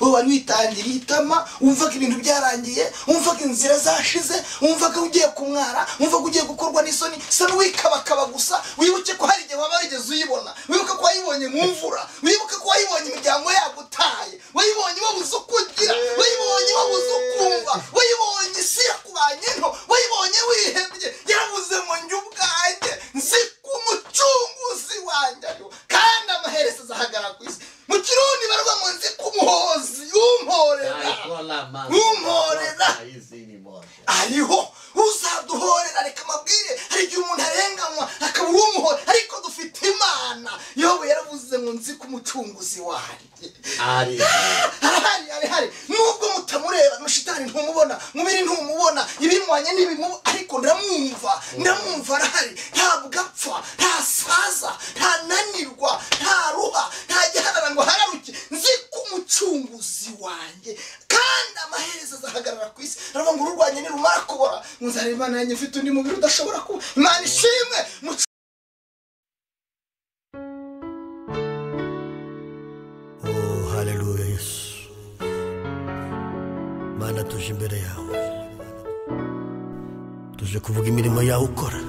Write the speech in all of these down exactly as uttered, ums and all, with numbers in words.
wowe arwitangiriye itama umva ko ibintu byarangiye umva ko inzira zashize umva ko ugiye kumwara umva ko ugiye gukorwa n'isoni sano wikabakaba gusa wibuke ko hari igihe wabarigeze uyibona wibuke ko wayibonye mu mvura wibuke ko wayibonye imiryango yagutaye wayibonye wabuze ukugira wayibonye wabuze ukumva wayibonye isi yakubanye nto wayibonye wihebye yarabuze mu njye ubwanjye nzi ko umucunguzi wanjye kandi amaherezo azahagara ku isi mu Kirundi barwa ngo nzi ko umuhozi umporera umporera ariho uzaduhorera reka amabwire hari igihe umuntu arenganywa akaba umuhore ariko dufite Imana yowe yaravuze ngo nzi ko umucunguzi wanjye ari hari ari hari nubwo mutamureba mushitani ntumubona mubiri ntumubona ibimwanye n'ibimu ariko ndamwumva ndamwumva arahari ntabwo apfa ntasaza ntananirwa ntaruha ntajyana ngo hararuke nzi ko umucunguzi wanjye kandi amaherezo azahagarara ku isi nabo ngo urwanye nirumara kubora nzare Imana yanjye mfite undi mubiri udashobora kuba Imana ishimwe Mana tuje imbere yawe tuje kuvuga imirimo yawe ukora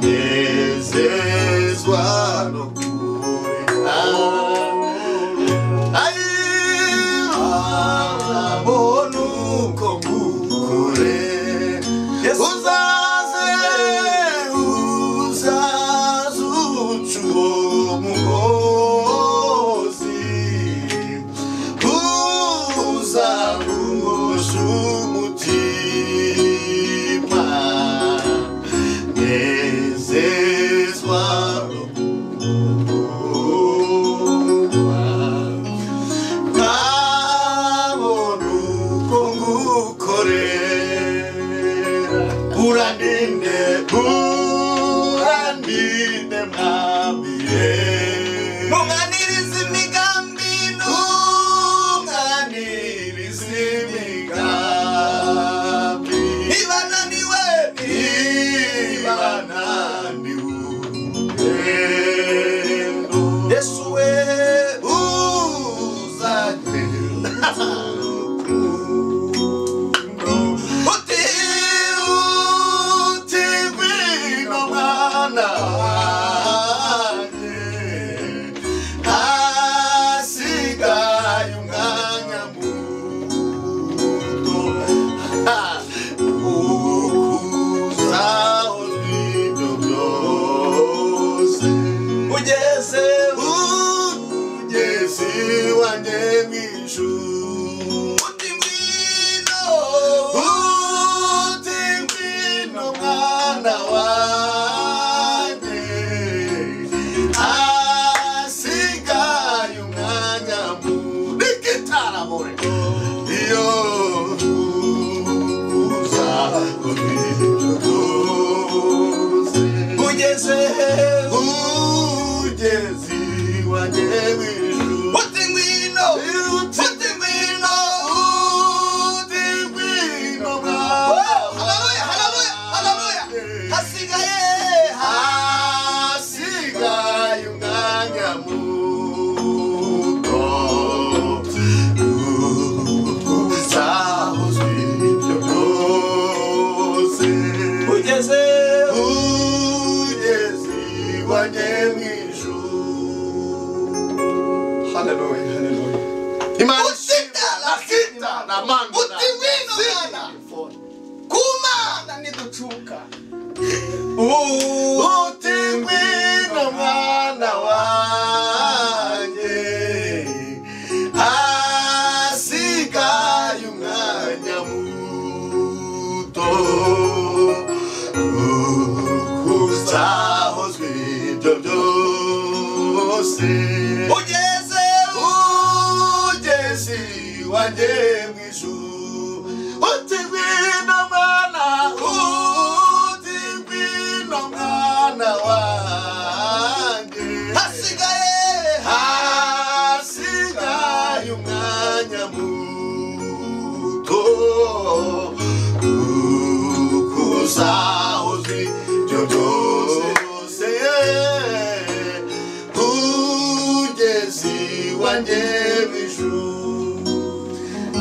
Desesguardo por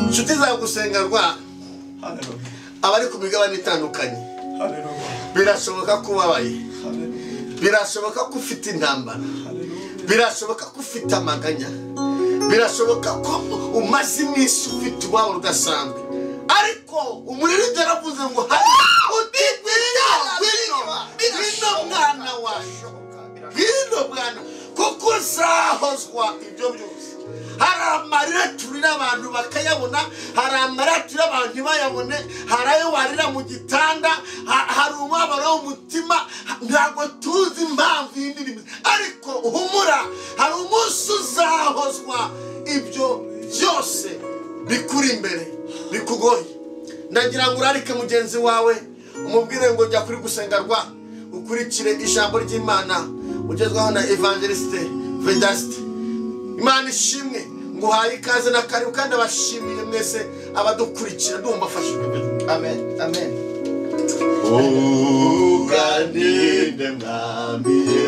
inshuti zawe gusenga rwa abari ku migabane itandukanye birashoboka kubabaye, birashoboka ko ufite intambara, birashoboka ko ufite amaganya, birashoboka ko umaze iminsi ufite uwawe udasanzwe, ariko umuriro utaravuze ngo hari udibira bino mwana washoboka bino mwana kuko uzahozwa ibyo byose. Hara amarira turira abantu bakayabona, hari amarira turira abantu ntibayabone, hari ayo warira mu gitanda, hari umubabaro w'umutima, ntabwo tuzi impamvu y'indirimo, ariko humura, hari umunsi uzahozwa ibyo byose bikuri imbere bikugoye. Ndagira ngo urarike mugenzi wawe umubwire ngo jya kuri gusengarwa, ukurikire ijambo ry'Imana ugezwaho na Evangeliste Vedaste. Imana ishimwe nguhaye ikaze na karibu kandi abashimiye mwese abadukurikira ndumva afashe. Amen amen. Uganire mwami Yesu,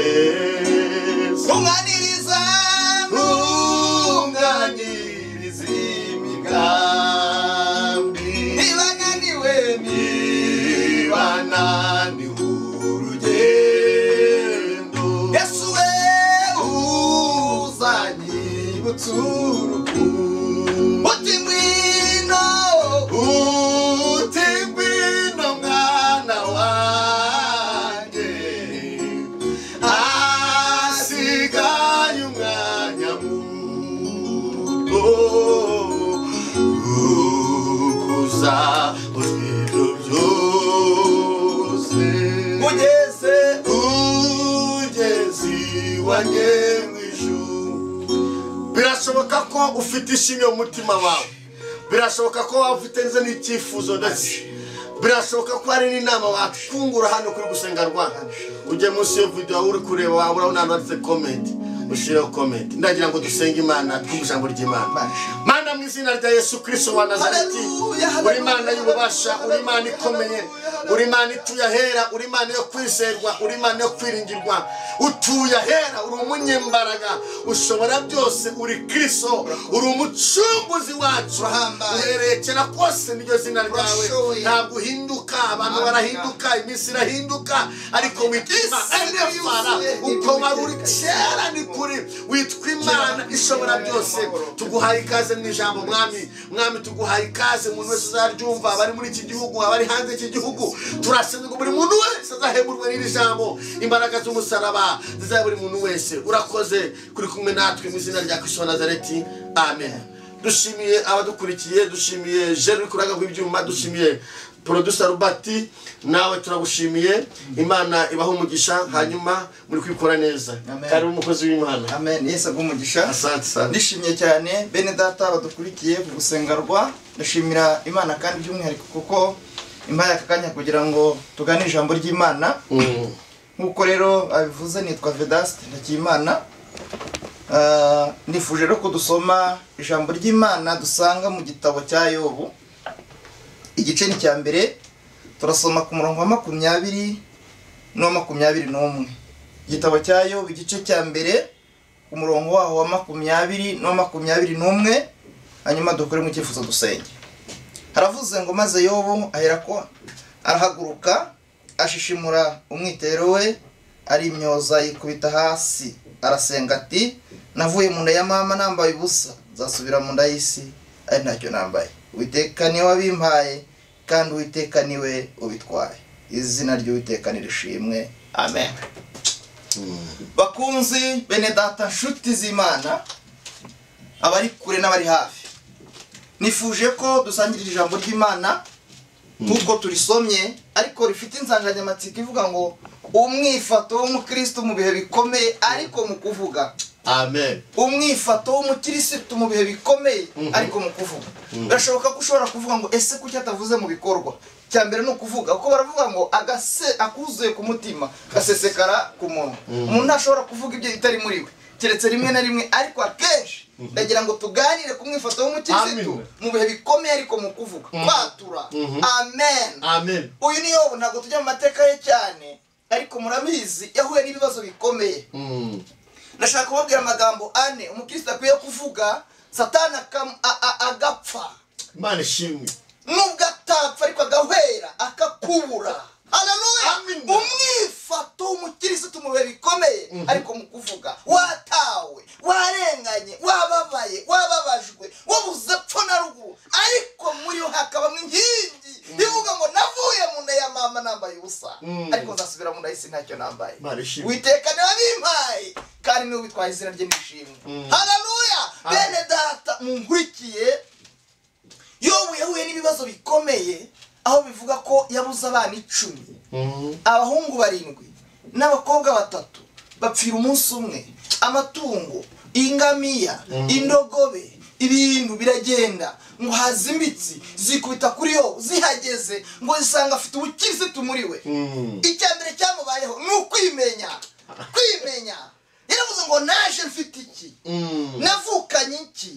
unganiriza nunganiriza imigambi, nibananiwe nibananiwe Utimwino, utimwino mwana wanjye, asigaye umwanya muto ukuza ibyo byose. Ugeze ugeze wanjye, birashoboka ko ufite ishimwe umutima wawe, birashoboka ko ufite nze n'icyifuzo ndetse birashoboka ko ari n'inama wakungura hano kuri gusenga rwa uje munsi yo video uri kureba wabura unanotse comment ushiro comment ndagira ngo dusenge imana tw'ijambo ry'Imana mana mw'izina rya Yesu Kristo wa Nazareti uri mana y'ububasha uri mana ikomeye uri mana ituyahera uri mana yo kwizerwa uri mana yo kwiringirwa utuyahera uri umunyembaraga ushobora byose uri Kristo uri umucunguzi wacu urerekera kose n'iryo zina ryawe ntabwo uhinduka abantu barahinduka iminsi irahinduka ariko witima endefara uko wari uri kera ni kuri witwa Imana ishobora byose tuguhaye ikaze mu ijambo mwami mwami tuguhaye ikaze umuntu wese uzaryumva abari muri iki gihugu abari hanze iki gihugu turasenga buri muntu wese azahemurwa n'iri jambo imbaraga z'umusaraba ziza buri muntu wese urakoze kuri kumwe natwe mu izina rya Kristo Nazareti amen dushimiye abadukurikiye dushimiye Jerry kuraga kw'ibyuma dushimiye producer Rubati nawe turagushimiye imana ibaho umugisha hanyuma muri kwikora neza kari umukozi w'Imana amen yesa gumugisha asante sana nishimiye cyane bene data badukurikiye mu gusengarwa ndashimira imana kandi by'umwihariko kuko imbaye akakanya kugira ngo tugane ijambo ry'Imana nkuko rero abivuze nitwa Vedaste ndakimana Uh, nifuje rero kudusoma ijambo ry'Imana dusanga mu gitabo cya Yobu igice ni cya mbere turasoma ku murongo wa makumyabiri no makumyabiri n'umwe igitabo cya Yobu igice cya mbere ku murongo waho wa makumyabiri no makumyabiri n'umwe hanyuma dukore mu cyifuzo dusenge haravuze ngo maze Yobu ahera ko arahaguruka ashishimura umwitero we ari imyoza yikubita hasi arasenga ati navuye mu nda ya mama nambaye ubusa zasubira mu nda y'isi ari ntacyo nambaye Uwiteka niwe wabimpaye kandi Uwiteka niwe ubitwaye izina ry'Uwiteka nirishimwe amen bakunzi bene data nshuti z'Imana abari kure n'abari hafi nifuje ko dusangirira ijambo ry'Imana nkuko turisomye ariko rifite insanganyamatsiko ivuga ngo umwifato w'umukristo mu bihe bikomeye ariko mu kuvuga amen umwifato w'umukristo mu bihe bikomeye ariko mu kuvuga birashoboka ko ushobora kuvuga ngo ese kuki atavuze mu bikorwa cyambere no kuvuga uko baravuga ngo agase akuzuye ku mutima gasesekara ku munwa umuntu ashobora kuvuga ibyo bitari muri we keretse rimwe na rimwe ariko akenshi ndagira ngo tuganire ku mwifato w'umukristo mu bihe bikomeye ariko mu kuvuga kwatura amen amen uyu niyo ntabwo tujya mu mateka ye cyane ariko murabizi yahuye n'ibibazo bikomeye nashaka kubabwira amagambo ane umukristo akwiye kuvuga satana agapfa imana ishimwe nubwo atapfa ariko agahwera akakubura haleluya umwifato w'umukristo mu bihe bikomeye ariko mu kuvuga watawe warenganye wababaye wababajwe wabuze epfo na ruguru ariko muri yo hakabamo inkingi ivuga ngo navuye mu nda ya mama nambaye ubusa ariko nzasubira mu nda y'isi ntacyo nambaye Uwiteka niwe wabimpaye kandi niwe ubitwaye izina rye nishimwe haleluya bene data munkurikiye Yobu yahuye n'ibibazo bikomeye aho bivuga ko yabuze abana icumi abahungu barindwi n'abakobwa batatu bapfira umunsi umwe amatungo ingamiya indogobe ibintu biragenda ngo hazimitsi zikubita kuri yo zihageze ngo zisanga afite ubukristo muri we icyambere cyamubayeho ni ukwimenya kwimenya yaravuze ngo naje mfite iki navukanye iki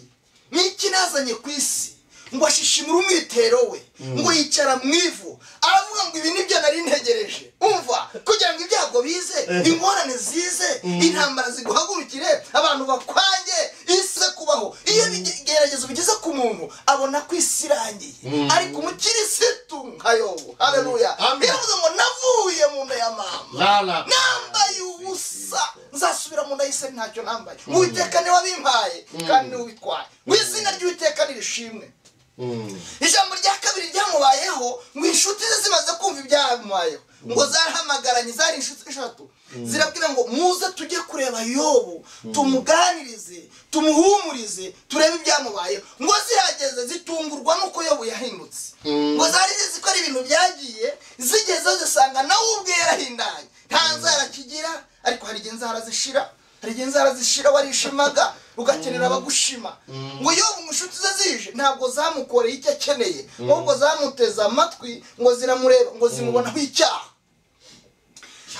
n'iki nazanye ku isi ngo ashishimura umwitero we ngo yicara mu ivu aravuga ngo ibi nibyo nari ntegereje umva kugira ngo ibyago bize ingorane zize intambara ziguhagurukire abantu bakwange ise kubaho iyo bigeragezo bigeze ku muntu abona kwisirangiye ariko umukristo nka Yobu haleluya yaravuze ngo navuye mu nda ya mama nambaye ubusa nzasubira mu nda y'isi ntacyo nambaye Uwiteka niwe wabimpaye kandi niwe ubitwaye mu izina ry'Uwiteka nirishimwe ijambo rya kabiri ryamubayeho ngo inshuti ze zimaze kumva ibyamubayeho ngo zarahamagaranye zari inshuti eshatu zirabwira ngo muze tujye kureba Yobu tumuganirize tumuhumurize turebe ibyamubayeho ngo zihageze zitungurwa nuko Yobu yahindutse ngo zari zizi ko ari ibintu byagiye zigeze zisanga nawe ubwe yarahindanye nta nzara kigira ariko hari igihe inzara zishira hari igihe inzara zishira warishimaga ugakenera abagushima ngo Yobu inshuti ze zije ntabwo zamukoreye icyo akeneye ahubwo zamuteza amatwi ngo ziramureba ngo zimubona icyaha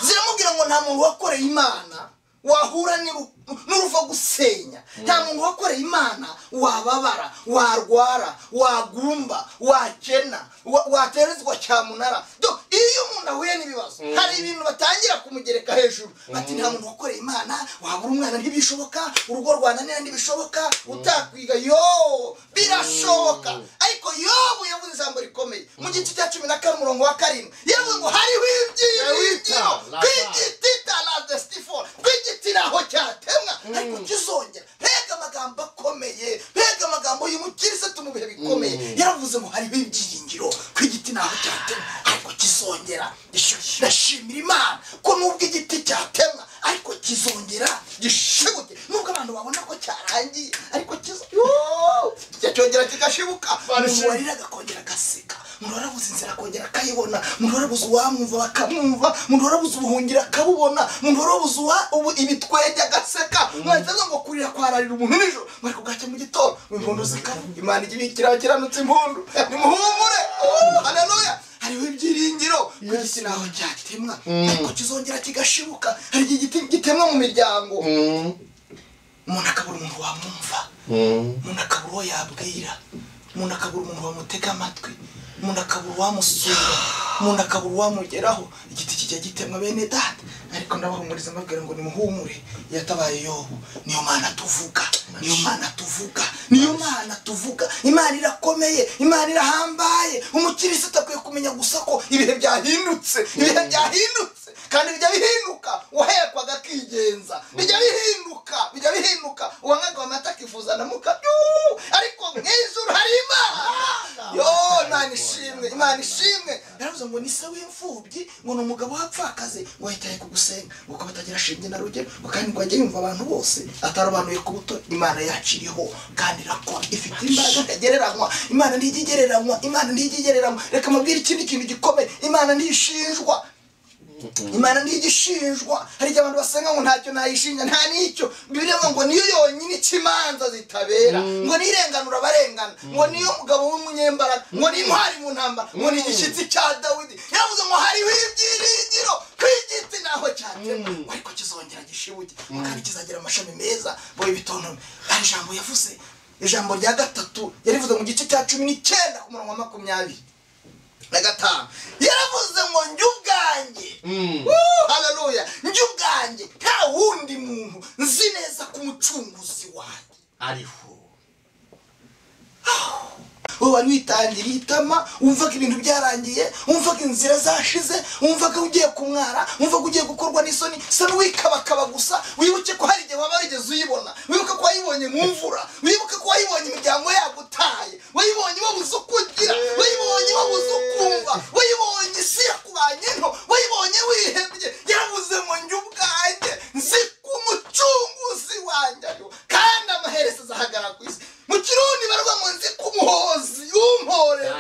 ziramubwira kugira ngo nta muntu wakoreye imana wahura n'uruva gusenya, nta muntu wakoreye imana wababara, warwara, wagumba, wakena, waterezwa cyamunara. Do iyo umuntu ahuye n'ibibazo hari ibintu batangira kumugereka hejuru ati nta muntu wakoreye imana, wabura umwana ntibishoboka, urugo rwananira ntibishoboka, utakwiga yo birashoboka. Ariko Yobu yavuze ijambo rikomeye mu gice cya cumi na karindwi umurongo wa karindwi, yavuze ngo hariho ibyiyitiro kwigitita la destifo, kwigitira ho cyatemwa ariko kizongera. Mbega amagambo akomeye, mbega amagambo y'umukirisitu mu bihe bikomeye, yaravuze ngo hariho ibyiringiro kwigitina ho cyatemwa ariko kizongera. Ndashimira Imana ko nubwo igiti cyatemwa ariko kizongera gishibuke, nubwo abantu babona ko cyarangiye ariko cyongera kikashibuka. Umuntu wariraga kongera gaseka, umuntu warabuze inzira kongera akayibona, umuntu warabuze uwamwumva bakamwumva, umuntu warabuze ubuhungira akabubona, umuntu warabuze ubu ibitwenge agaseka. Mwahitaga ngo kurira kwararira umuntu nijoro bari kugacya mu gitondo impundu zikara. Imana igikira kiranutse impundu, nimuhumure. Haleluya. Hariho ibyiringiro ku giti naho cyatemwa ariko kizongera kigashibuka. Hari igiti gitemwa mu miryango, umuntu akabura umuntu wamwumva, umuntu akabura uwo yabwira, umuntu akabura umuntu wamutega amatwi, umuntu akabura uwamusura, umuntu akabura uwamugeraho. Igiti kijya gitemwa bene data, ariko ndabahumuriza mbabwira ngo nimuhumure. Yatabaye Yobu. Niyo mana tuvuga, niyo mana tuvuga, niyo mana tuvuga. Imana irakomeye, Imana irahambaye. Umukirisitu akwiye kumenya gusa ko ibihe byahindutse, ibihe byahindutse kandi bijya bihinduka. Wahekwaga akigenza bijya bihinduka, bijya bihinduka. Uwangagwa amata akifuza na muka, ariko mwijuru hari Imana. Yo nani shimwe, Imana ishimwe. Yaravuze ngo ni sawa imfubyi, ngo ni umugabo wapfakaze ngo yitaye kugusenga, ngo batagira shimye na rugero, ngo kandi ngo ajye yumva abantu bose atarobanuye ku buto. Imana yaciriho kandi rakora, ifite imbaraga kagereranywa. Imana ntigigereranywa, Imana ntigigereranywa. Reka mabwire ikindi kintu gikomeye, Imana ntishinjwa, Imana ntigishinjwa. Hari abantu basenga ngo ntacyo nayishinja, nta nicyo. Bibiliya ngo niyo yonyine ikimanza zitabera, ngo nirenganura abarengana, ngo niyo mugabo w'umunyembaraga, ngo ni intwari mu ntambara, ngo ni igishyitsi cya Dawidi. Yavuze ngo hariho ibyiringiro ku giti naho cyatemwa ariko kizongera gishibuke, kandi kizagira amashami meza. Boye bitonome. Hari ijambo yavuze, ijambo rya gatatu yarivuze mu gice cya cumi n'icyenda ku murongo wa makumyabiri na gatanu. Yaravuze ngo njye ubwanjye, haleluya, njye ubwanjye nta wundi muntu nzi neza ku mucunguzi wanjye ariho. Wowe wari witangiriye itama, wumva ko ibintu byarangiye, wumva ko inzira zashize, wumva ko ugiye kumwara, wumva ko ugiye gukorwa n'isoni. Sano wikabakaba gusa, wibuke ko hari igihe waba wigeze uyibona, wibuke ko wayibonye mu mvura, wibuke ko wayibonye imiryango yagutaye, wayibonye babuze kugira, wayibonye babuze kumva, wayibonye isi yakubanye nto, wayibonye wihebye. Yaravuze ngo njye ubwanjye nzi ko umucunguzi wanjye ariho kandi amaherezo azahagarara ku isi. Mu Kirundi barwa ngo nzi ko umuhozi umporera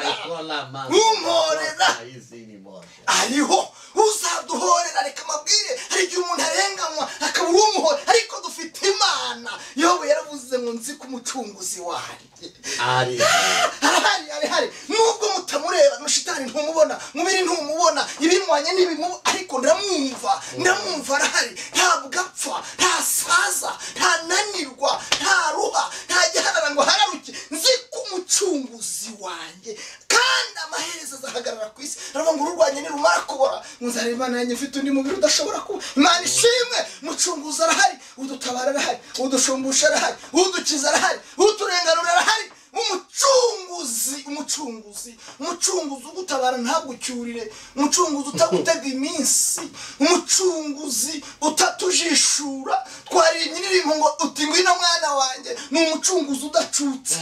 ariho uzaduhorera. Reka mabwire, hari igihe umuntu arenganywa akabura umuhore, ariko dufite Imana. Yobu yaravuze ngo nzi ko umucunguzi wanjye arahari, arahari. Nubwo mutamureba, mushitani ntumubona, mubiri ntumubona, ibimwanye n'ibimu, ariko ndamwumva, ndamwumva arahari. Ntabwo apfa, ntasaza, ntananirwa, ntaruha, ntajyana ngo hararuke. Nzi ko umucunguzi wanjye kandi amaherezo azahagarara ku isi. Aravuga ngo urwanye nirumara kubora, muzareba Imana yanjye ifite undi mubiri udashobora kuba. Imana ishimwe, mucunguzi arahari, udutabara arahari, udushumbusha arahari, udukiza arahari, uturenganura arahari. Umucunguzi, umucunguzi, umucunguzi ugutabara ntagucyurire, umucunguzi utagutega iminsi, umucunguzi utatujishura. Twari nyiririmbo ngo uti ngwino mwana wanjye. Ni umucunguzi udacutsa,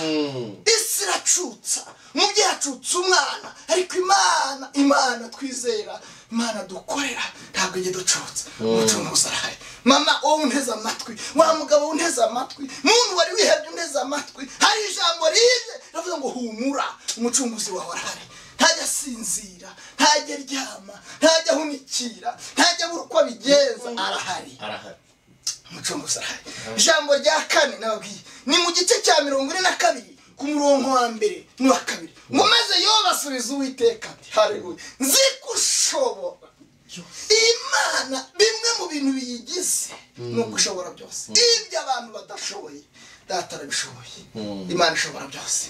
isi iracutsa, umubyeyi acutsa umwana, ariko Imana, Imana twizera, Imana dukorera ntabwo igihe ducutsa. Umucunguzi arahari. Mama unteze amatwi, wa mugabo unteze amatwi, muntu wari wihebye unteze amatwi. Hari ijambo rize ravuze ngo humura, umucunguzi wawe arahari. Ntajya sinzira, ntajya ryama, ntajya hunikira, ntajya burukwa bigenza, arahari, arahari, umucunguzi arahari. Ijambo rya kane nababwiye ni mu gice cya mirongo ine na kabiri ku murongo wa mbere n'uwa kabiri. Ngo maze Yobu asubiza Uwiteka ati, haleluya, nzi ko ushobora. Imana bimwe mu bintu biyigise no gushobora byose ibyo abantu batashoboye datarabishoboye Imana ishobora byose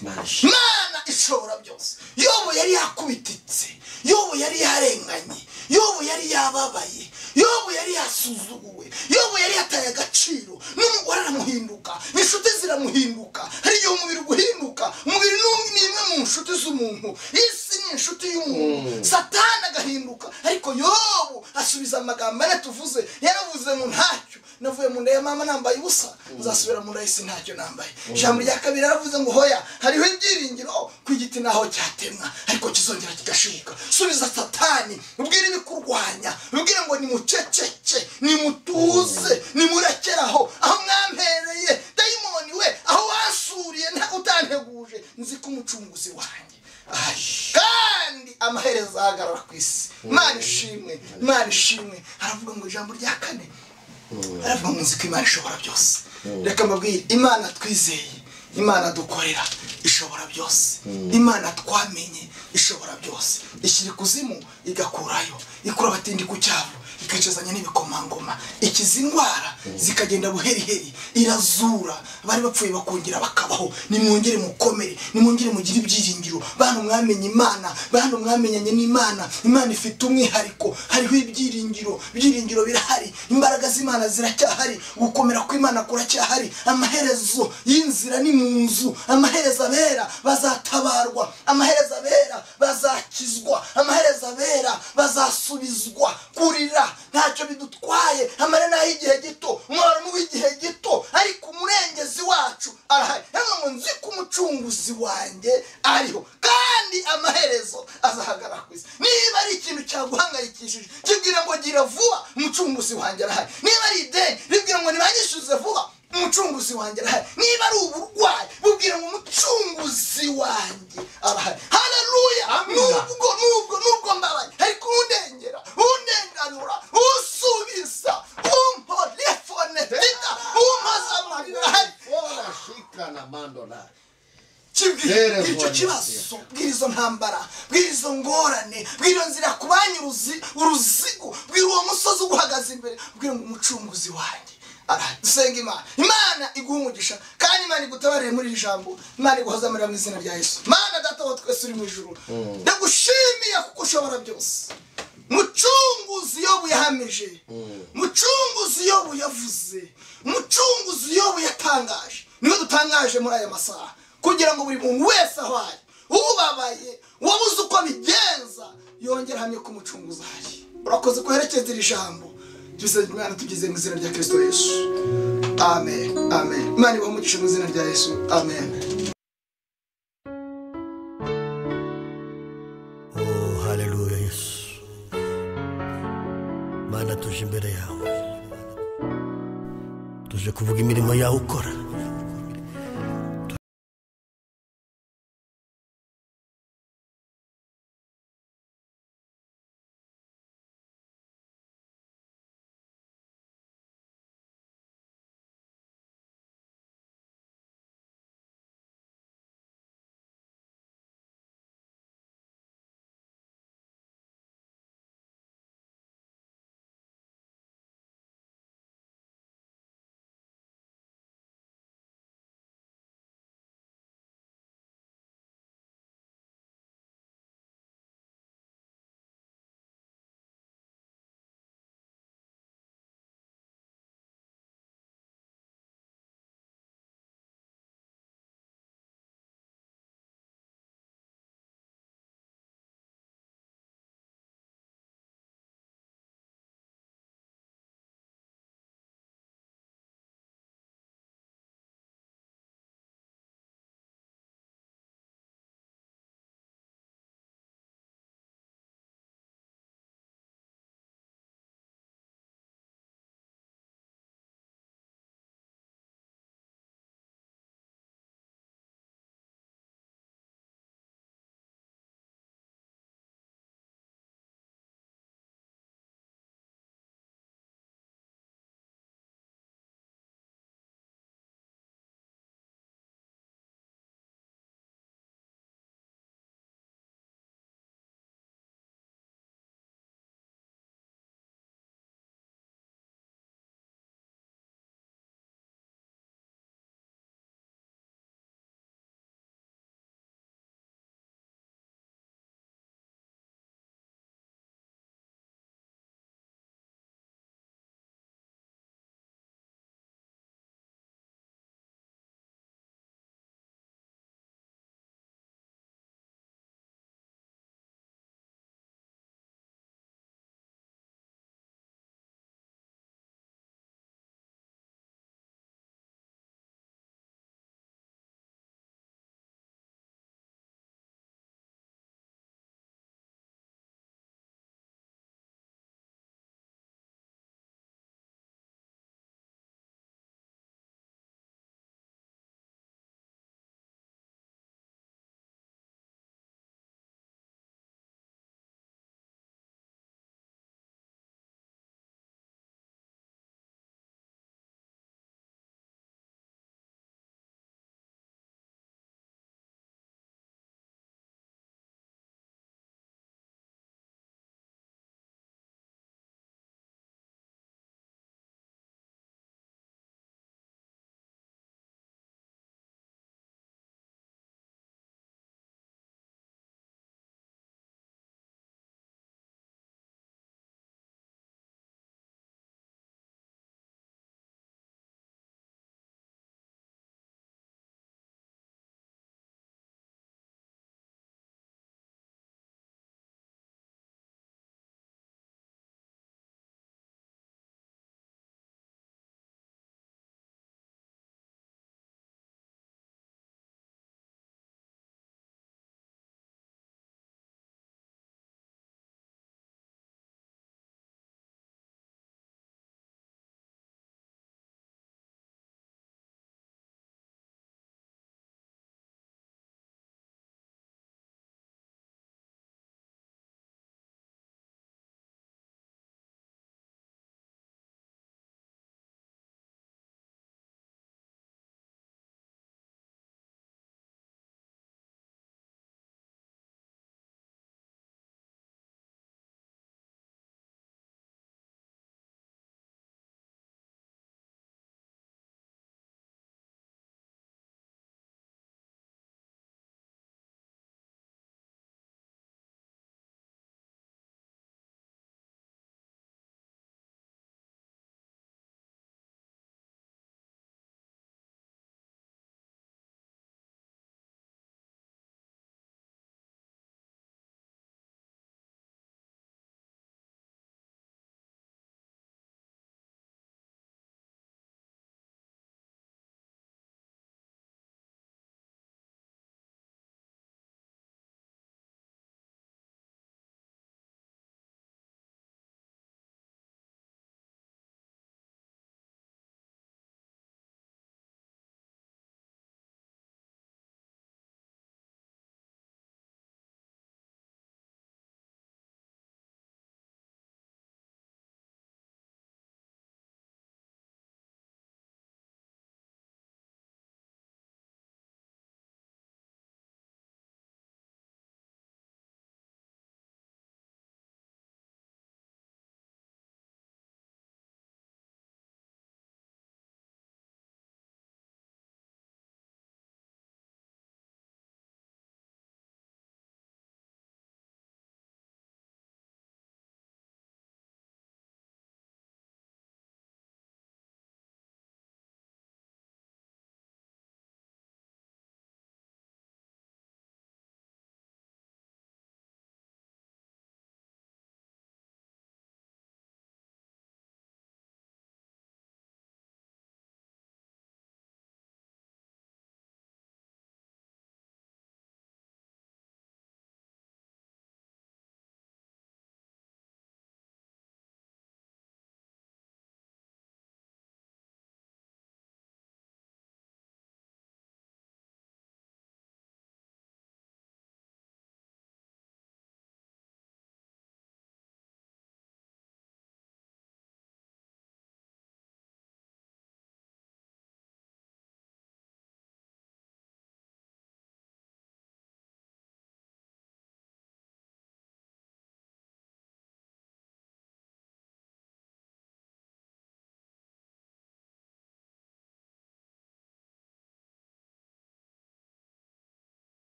Imana ishobora byose Yobu yari yakubititse Yobu yari yarenganye Yobu yari yababaye Yobu yari yasuzuguwe Yobu yari yataye agaciro n'umugore aramuhinduka inshuti ziramuhinduka hari yo umubiri guhinduka umubiri ni imwe mu nshuti z'umuntu isi ni inshuti y'umuntu Satani agahinduka ariko Yobu asubiza amagambo tuvuze yaravuze mu ntacyo navuye mu ndaya mama nambaye ubusa uzasubira mu ndaya isi ntacyo nambaye jambo rya kabiri aravuze ngo hoya hariho ibyiringiro kwigiti naho cyatemwa ariko kizongera kigashuka subiza Satani ubwire bikurwanya ubwire ngo ni mucecece ni mutuze ni murekeraho aho mwampereye dayimoni we aho wasuriye nta utanteguje nzi kumucunguzi wanjye kandi amaherezo agarara ku isi Imana ishimwe Imana ishimwe aravuga ngo jambo rya kane aravuga ngo nzi ko Imana ishobora byose reka mbabwire Imana twizeye Imana dukorera ishobora byose Imana twamenye ishobora byose ishyira kuzimu igakurayo ikura batindi ku cyabo ikicezanya n'ibikomangoma ikizi indwara zikagenda buheriheri irazura bari bapfuye bakongera bakabaho nimwongere mukomere nimwongere mugira ibyiringiro bantu mwamenye Imana bantu mwamenyanye n'Imana Imana ifite umwihariko hariho ibyiringiro ibyiringiro birahari imbaraga z'Imana ziracyahari gukomera kw'Imana kuracyahari amaherezo y'inzira ni mu nzu amaherezo abera bazatabarwa amaherezo abera bazakizwa amaherezo abera bazasubizwa kurira ntacyo bidutwaye amarana y'igihe gito umwarimu w'igihe gito ariko umurengezi wacu arahari ngo nzi ko umucunguzi wanjye ariho kandi amaherezo azahagarara ku isi niba ari ikintu cyaguhangayikishije kibwira ngo gira vuba umucunguzi wanjye arahari niba ari ideni ribwira ngo nibanyishyuze vuba umucunguzi wanjye arahari niba ari uburwayi bubwira ngo umucunguzi wanjye arahari haleluya nubwo nubwo nubwo mbabaye ariko undengera undenganura usubiza umpo lefone tita umazamana ora shikana mandola icyo kibazo bw'izo ntambara bw'izo ngorane bw'izo nzira kubanyuruzi uruzigo bw'iwo musozi uguhagaze imbere bwira ngo umucunguzi wanjye dusenga Imana Imana iguha umugisha kandi Imana igutabarire muri iri jambo Imana iguhozamurira mu izina rya Yesu Mana data wa twese uri mu ijuru ndagushimiye kuko ushobora byose mucunguzi Yobu yahamije mucunguzi Yobu yavuze mucunguzi Yobu yatangaje niwe dutangaje muri aya masaha kugira ngo buri muntu wese aho ari ubabaye wabuze uko bigenza yongera hamye ku mucunguzi ari urakoze kuherekeza iri jambo Imana tugize mu izina rya Kristo Yesu amen amen Imana ibahe umugisha mu izina rya Yesu amen oh haleluya Yesu Mana tuje imbere yawe tuje kuvuga imirimo yawe ukora